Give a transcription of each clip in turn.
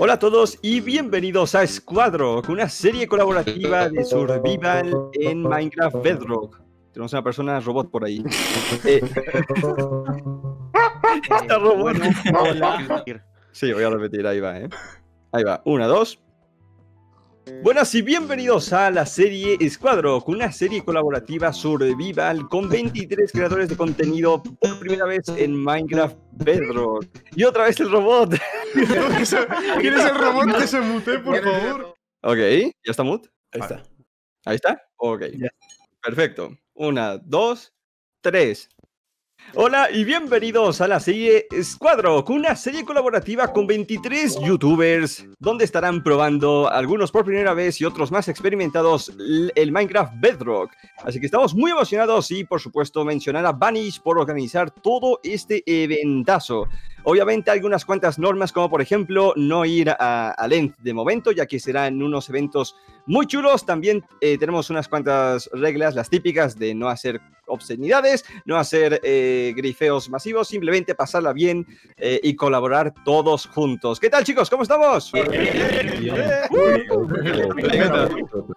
Hola a todos y bienvenidos a Squadrock, una serie colaborativa de survival en Minecraft Bedrock. Tenemos una persona robot por ahí. Está robot. Hola. Sí, voy a repetir, ahí va, ¿eh? Ahí va, una, dos. Buenas y bienvenidos a la serie Squadrock, una serie colaborativa survival con 23 creadores de contenido por primera vez en Minecraft Bedrock. Y otra vez el robot. ¿Quién es el robot que se mute, por favor? Ok, ¿ya está mute? Ahí está. ¿Ahí está? Ok. Perfecto. Una, dos, tres. Hola y bienvenidos a la serie Squadrock, una serie colaborativa con 23 youtubers donde estarán probando, algunos por primera vez y otros más experimentados, el Minecraft Bedrock. Así que estamos muy emocionados y por supuesto mencionar a Banish por organizar todo este eventazo. Obviamente algunas cuantas normas, como por ejemplo no ir a Lent de momento, ya que serán unos eventos muy chulos. También tenemos unas cuantas reglas, las típicas de no hacer obscenidades, no hacer grifeos masivos, simplemente pasarla bien y colaborar todos juntos. ¿Qué tal, chicos? ¿Cómo estamos?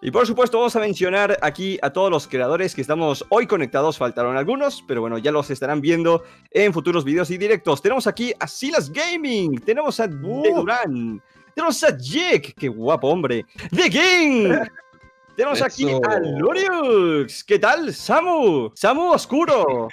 Y por supuesto vamos a mencionar aquí a todos los creadores que estamos hoy conectados. Faltaron algunos, pero bueno, ya los estarán viendo en futuros videos y directos. Tenemos aquí a Silas Gaming, tenemos a Duran, tenemos a Jake, qué guapo hombre, The Game. Tenemos eso. Aquí a Lurix. ¿Qué tal, Samu? Samu Oscuro.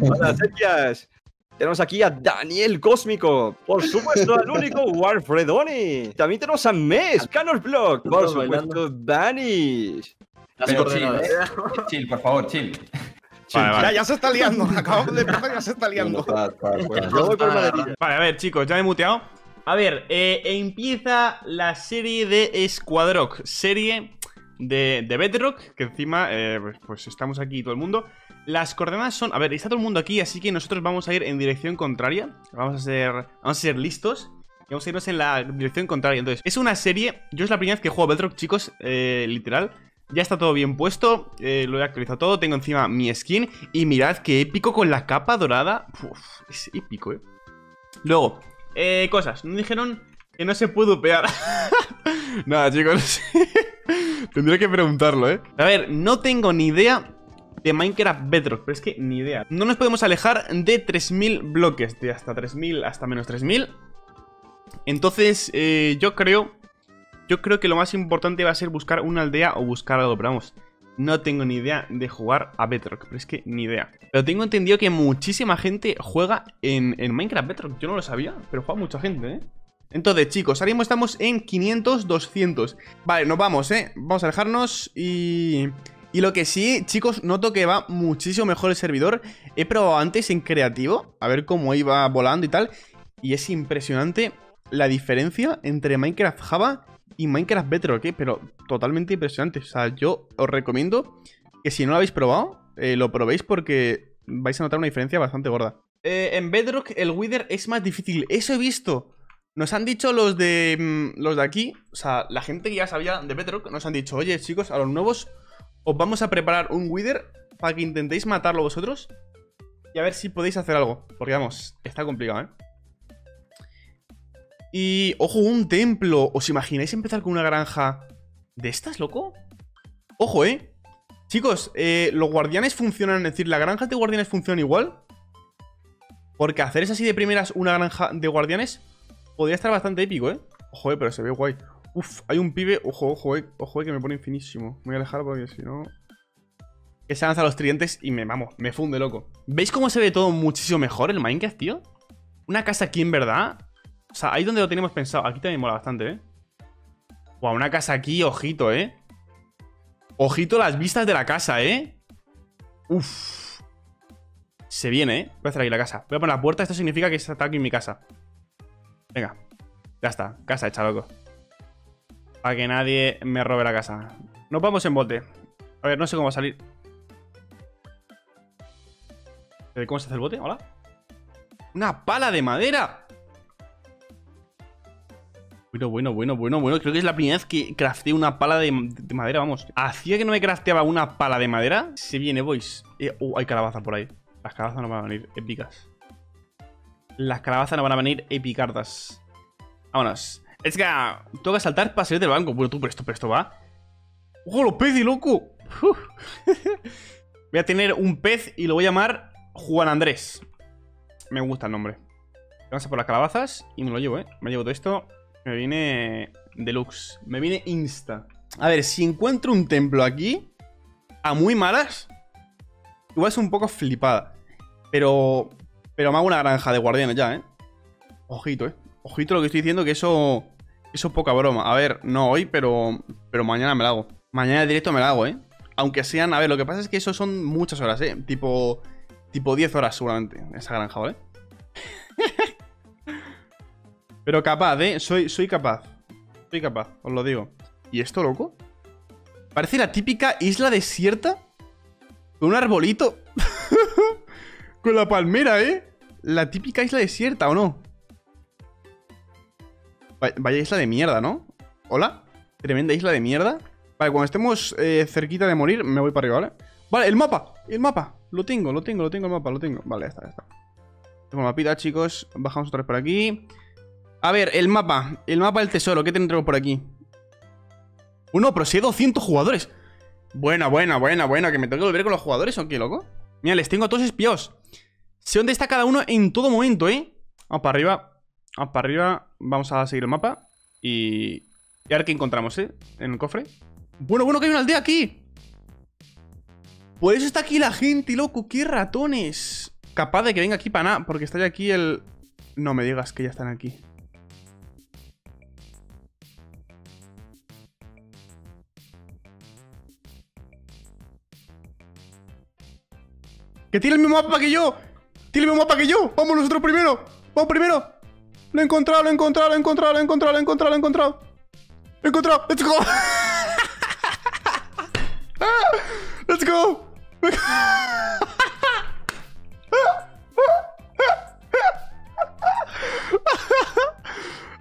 Hola, Sergias. Tenemos aquí a Daniel Cósmico. Por supuesto, al único Warfredoni. También tenemos a Mesh, Canorblock. Por supuesto, Banish. Pero chill, chill, por favor, chill. Vale, vale. Ya se está liando. Acabamos de empezar, ya se está liando. Vale, a ver, chicos, ya me he muteado. A ver, empieza la serie de Squadrock, serie de Bedrock, que encima, pues estamos aquí todo el mundo. Las coordenadas son... A ver, está todo el mundo aquí, así que nosotros vamos a ir en dirección contraria. Vamos a ser listos y vamos a irnos en la dirección contraria. Entonces, es una serie... Yo es la primera vez que juego a Bedrock, chicos, literal. Ya está todo bien puesto, lo he actualizado todo, tengo encima mi skin. Y mirad qué épico con la capa dorada. Uf, es épico, eh. Luego... cosas, me dijeron que no se puede upear. Nada, chicos, no sé. Tendré que preguntarlo, eh. A ver, no tengo ni idea de Minecraft Bedrock, pero es que ni idea. No nos podemos alejar de 3000 bloques, de hasta 3000 hasta menos 3000. Entonces, yo creo que lo más importante va a ser buscar una aldea o buscar algo, pero vamos, no tengo ni idea de jugar a Bedrock, pero es que ni idea. Pero tengo entendido que muchísima gente juega en Minecraft Bedrock. Yo no lo sabía, pero juega mucha gente, ¿eh? Entonces, chicos, ahora mismo estamos en 500, 200. Vale, nos vamos, ¿eh? Vamos a dejarnos y... lo que sí, chicos, noto que va muchísimo mejor el servidor. He probado antes en creativo, a ver cómo iba volando y tal. Y es impresionante la diferencia entre Minecraft Java... y Minecraft Bedrock, ¿eh? Pero totalmente impresionante. O sea, yo os recomiendo que si no lo habéis probado, lo probéis porque vais a notar una diferencia bastante gorda. En Bedrock el Wither es más difícil. Eso he visto. Nos han dicho los de aquí, o sea, la gente que ya sabía de Bedrock, nos han dicho, oye, chicos, a los nuevos os vamos a preparar un Wither para que intentéis matarlo vosotros y a ver si podéis hacer algo. Porque vamos, está complicado, ¿eh? Y, ojo, un templo. ¿Os imagináis empezar con una granja de estas, loco? Ojo, ¿eh? Chicos, los guardianes funcionan, es decir, las granjas de guardianes funcionan igual. Porque hacer es así de primeras una granja de guardianes podría estar bastante épico, ¿eh? Ojo, pero se ve guay. Uf, hay un pibe, ojo, que me pone infinísimo. Me voy a alejar porque si no... Que se lanzan los tridentes y me, vamos, me funde, loco. ¿Veis cómo se ve todo muchísimo mejor el Minecraft, tío? Una casa aquí, en verdad... O sea, ahí donde lo teníamos pensado. Aquí también mola bastante, ¿eh? Guau, una casa aquí, ojito, ¿eh? Ojito las vistas de la casa, ¿eh? Uf. Se viene, ¿eh? Voy a hacer aquí la casa. Voy a poner la puerta. Esto significa que está aquí en mi casa. Venga. Ya está. Casa hecha, loco. Para que nadie me robe la casa. Nos vamos en bote. A ver, no sé cómo va a salir. ¿Cómo se hace el bote? ¿Hola? ¡Una pala de madera! Bueno, creo que es la primera vez que crafteé una pala de madera, vamos. Hacía que no me crafteaba una pala de madera. Se viene, boys. Hay calabaza por ahí. Las calabazas no van a venir épicas. Las calabazas no van a venir epicardas. Vámonos. Es que tengo que saltar para salir del banco. Bueno, tú, pero esto va. ¡Ojo, los peces, loco! Voy a tener un pez y lo voy a llamar Juan Andrés. Me gusta el nombre. Vamos a por las calabazas y me lo llevo, ¿eh? Me llevo todo esto. Me viene deluxe. Me viene insta. A ver, si encuentro un templo aquí, a muy malas, igual es un poco flipada. Pero me hago una granja de guardianes ya, ¿eh? Ojito, ¿eh? Ojito lo que estoy diciendo, que eso es poca broma. A ver, no hoy, pero mañana me la hago. Mañana directo me la hago, ¿eh? Aunque sean... A ver, lo que pasa es que eso son muchas horas, ¿eh? Tipo 10 horas seguramente, esa granja, ¿vale? Pero capaz, ¿eh? Soy capaz. Soy capaz, os lo digo. ¿Y esto, loco? Parece la típica isla desierta con un arbolito. Con la palmera, ¿eh? La típica isla desierta, ¿o no? Vaya isla de mierda, ¿no? ¿Hola? Tremenda isla de mierda. Vale, cuando estemos cerquita de morir, me voy para arriba, ¿vale? Vale, el mapa, Lo tengo. Vale, ya está. Tengo el mapita, chicos. Bajamos otra vez por aquí. A ver, el mapa del tesoro. ¿Qué tendremos por aquí? Uno, pero si hay 200 jugadores. Buena, que me tengo que volver con los jugadores, ¿o qué, loco? Mira, les tengo a todos espiados. Sé dónde está cada uno en todo momento, ¿eh? Vamos para arriba. Vamos a seguir el mapa. Y a ver qué encontramos, ¿eh? En el cofre. Bueno, que hay una aldea aquí. Por eso está aquí la gente, loco. ¡Qué ratones! Capaz de que venga aquí para nada, porque está ya aquí el... No me digas que ya están aquí. ¡Que tiene el mismo mapa que yo! ¡Tiene el mismo mapa que yo! ¡Vamos nosotros primero! ¡Vamos primero! ¡Lo he encontrado! ¡Lo he encontrado! ¡Let's go! ¡Let's go!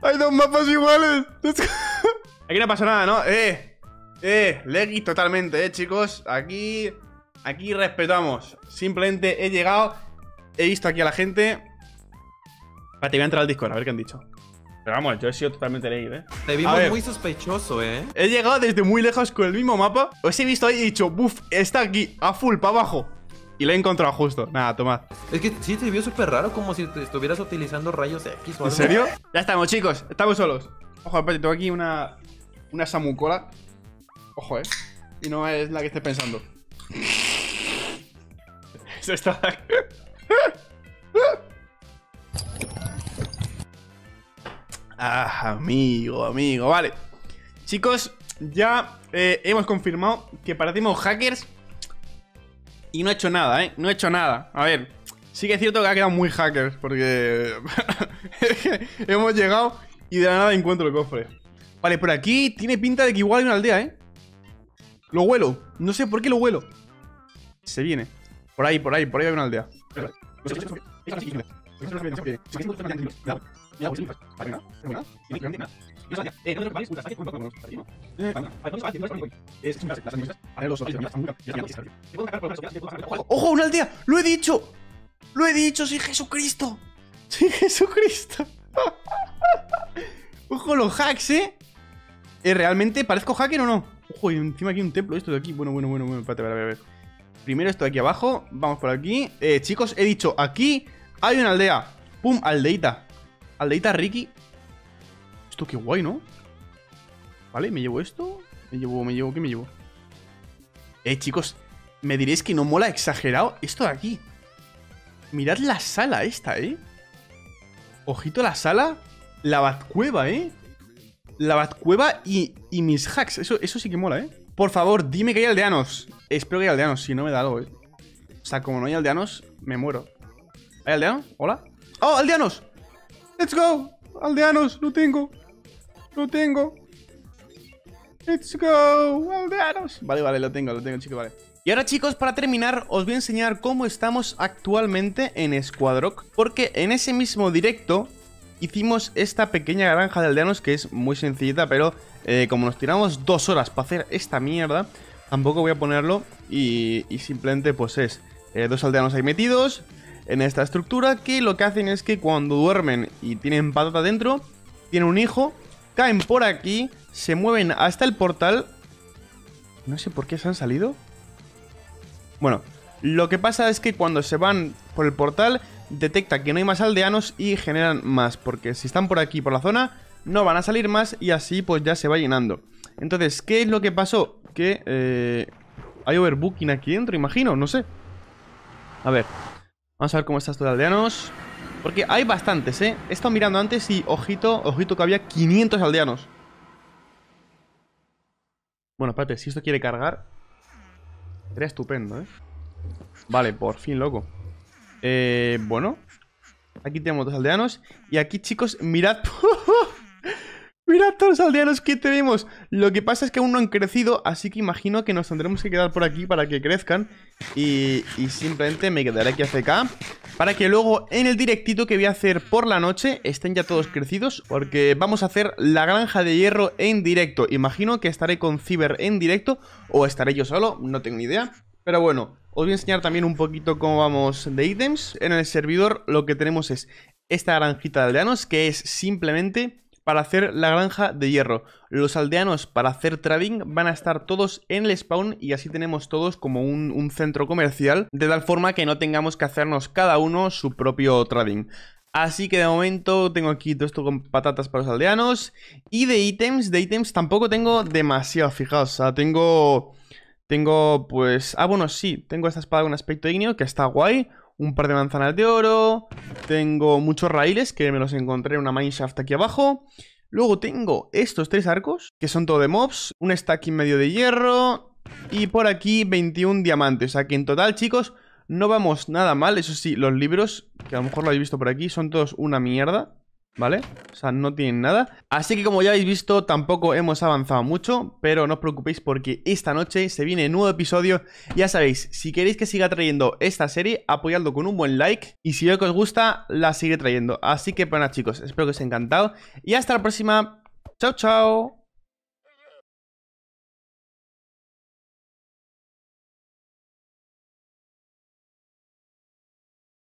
Hay dos mapas iguales. Aquí no pasa nada, ¿no? Legis totalmente, chicos. Aquí respetamos. Simplemente he llegado, he visto aquí a la gente. Vale, te voy a entrar al Discord, a ver qué han dicho. Pero vamos, yo he sido totalmente legis, ¿eh? Te vimos muy sospechoso, ¿eh? He llegado desde muy lejos con el mismo mapa. Os he visto ahí y he dicho, buf, está aquí, a full, para abajo. Y lo he encontrado justo. Nada, tomad. Es que sí te vio súper raro, como si te estuvieras utilizando rayos X o algo. ¿En serio? Ya estamos, chicos. Estamos solos. Ojo, espérate, tengo aquí una samucola. Ojo, y no es la que estés pensando. Eso está... Ah, amigo. Vale. Chicos, ya hemos confirmado que parecemos hackers. Y no he hecho nada, ¿eh? No he hecho nada. A ver, sí que es cierto que ha quedado muy hackers, porque hemos llegado y de la nada encuentro el cofre. Vale, por aquí tiene pinta de que igual hay una aldea, ¿eh? Lo huelo. No sé por qué lo huelo. Se viene. Por ahí hay una aldea. ¡Ojo, una aldea! ¡Lo he dicho! ¡Soy Jesucristo! ¡Ojo, los hacks, eh! ¿Realmente parezco hacker o no? Ojo, y encima aquí un templo, esto de aquí. Bueno, espérate, a ver. Primero esto de aquí abajo, vamos por aquí. Chicos, he dicho, aquí hay una aldea. ¡Pum! Aldeita Ricky. Esto qué guay, ¿no? Vale, me llevo esto. ¿Qué me llevo? Chicos, me diréis que no mola exagerado esto de aquí. Mirad la sala esta, ¿eh? Ojito la sala. La batcueva, ¿eh? La batcueva y mis hacks. Eso sí que mola, ¿eh? Por favor, dime que hay aldeanos. Espero que haya aldeanos, si no me da algo, ¿eh? O sea, como no hay aldeanos, me muero. ¿Hay aldeanos? ¿Hola? ¡Oh, aldeanos! ¡Let's go! ¡Aldeanos! ¡Lo tengo! ¡Let's go! ¡Aldeanos! Vale, lo tengo, chicos, vale. Y ahora, chicos, para terminar, os voy a enseñar cómo estamos actualmente en Squadrock. Porque en ese mismo directo hicimos esta pequeña granja de aldeanos, que es muy sencillita, pero como nos tiramos 2 horas para hacer esta mierda, tampoco voy a ponerlo. Y simplemente, pues es 2 aldeanos ahí metidos en esta estructura, que lo que hacen es que cuando duermen y tienen patata dentro, tienen un hijo, caen por aquí, se mueven hasta el portal. No sé por qué se han salido. Bueno, lo que pasa es que cuando se van por el portal, detecta que no hay más aldeanos y generan más, porque si están por aquí, por la zona, no van a salir más y así pues ya se va llenando. Entonces, ¿qué es lo que pasó? Que hay overbooking aquí dentro, imagino, no sé. A ver, vamos a ver cómo está esto de aldeanos, porque hay bastantes, ¿eh? He estado mirando antes y ojito, ojito que había 500 aldeanos. Bueno, espérate, si esto quiere cargar, sería estupendo, ¿eh? Vale, por fin, loco. Bueno, aquí tenemos dos aldeanos. Y aquí, chicos, mirad. Mirad todos los aldeanos que tenemos. Lo que pasa es que aún no han crecido, así que imagino que nos tendremos que quedar por aquí para que crezcan. Y simplemente me quedaré aquí AFK, para que luego en el directito que voy a hacer por la noche estén ya todos crecidos, porque vamos a hacer la granja de hierro en directo. Imagino que estaré con Cyber en directo, o estaré yo solo, no tengo ni idea. Pero bueno, os voy a enseñar también un poquito cómo vamos de ítems. En el servidor lo que tenemos es esta granjita de aldeanos, que es simplemente para hacer la granja de hierro. Los aldeanos para hacer trading van a estar todos en el spawn y así tenemos todos como un centro comercial, de tal forma que no tengamos que hacernos cada uno su propio trading. Así que de momento tengo aquí todo esto con patatas para los aldeanos. Y de ítems tampoco tengo demasiado, fijaos, o sea, tengo pues... Ah, bueno, sí, tengo esta espada con aspecto ígneo que está guay. Un par de manzanas de oro. Tengo muchos raíles que me los encontré en una mineshaft aquí abajo. Luego tengo estos tres arcos, que son todo de mobs. Un stack y medio de hierro. Y por aquí 21 diamantes. O sea que en total, chicos, no vamos nada mal. Eso sí, los libros, que a lo mejor lo habéis visto por aquí, son todos una mierda, ¿vale? O sea, no tienen nada. Así que como ya habéis visto, tampoco hemos avanzado mucho, pero no os preocupéis porque esta noche se viene un nuevo episodio. Ya sabéis, si queréis que siga trayendo esta serie, apoyadlo con un buen like, y si veo que os gusta, la sigue trayendo. Así que bueno, chicos, espero que os haya encantado y hasta la próxima. Chao, chao.